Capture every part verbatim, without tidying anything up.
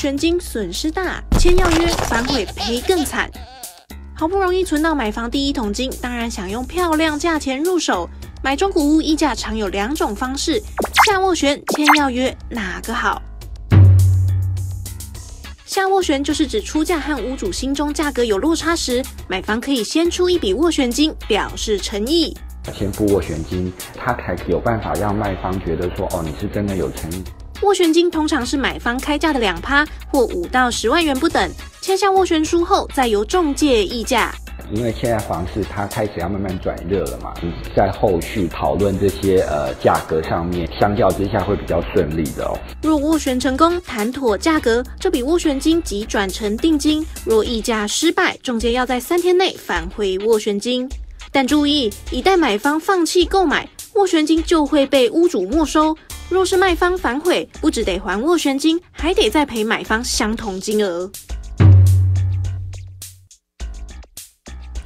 悬金损失大，签要约反悔赔更惨。好不容易存到买房第一桶金，当然想用漂亮价钱入手。买中古屋，议价常有两种方式：下斡旋、签要约，哪个好？ 下斡旋就是指出价和屋主心中价格有落差时，买方可以先出一笔斡旋金，表示诚意。先付斡旋金，他才有办法让卖方觉得说，哦，你是真的有诚意。斡旋金通常是买方开价的两趴或五到十万元不等。签下斡旋书后，再由仲介议价。因为现在房市它开始要慢慢转热了嘛，你在后续讨论这些呃价格上面，相较之下会比较顺利的哦。若斡旋成功，谈妥价格，这笔斡旋金即转成定金；若议价失败，仲介要在三天内返回斡旋金。但注意，一旦买方放弃购买，斡旋金就会被屋主没收。若是卖方反悔，不只得还斡旋金，还得再赔买方相同金额。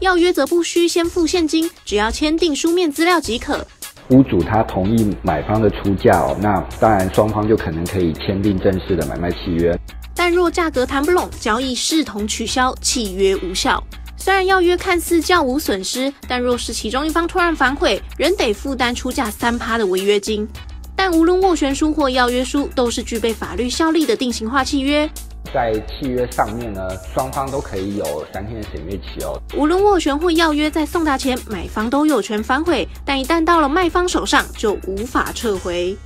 要约则不需先付现金，只要签订书面资料即可。屋主他同意买方的出价哦，那当然双方就可能可以签订正式的买卖契约。但若价格谈不拢，交易视同取消，契约无效。虽然要约看似较无损失，但若是其中一方突然反悔，仍得负担出价三趴的违约金。但无论斡旋书或要约书，都是具备法律效力的定型化契约。 在契约上面呢，双方都可以有三天的审阅期哦。无论斡旋或要约，在送达前，买方都有权反悔，但一旦到了卖方手上，就无法撤回。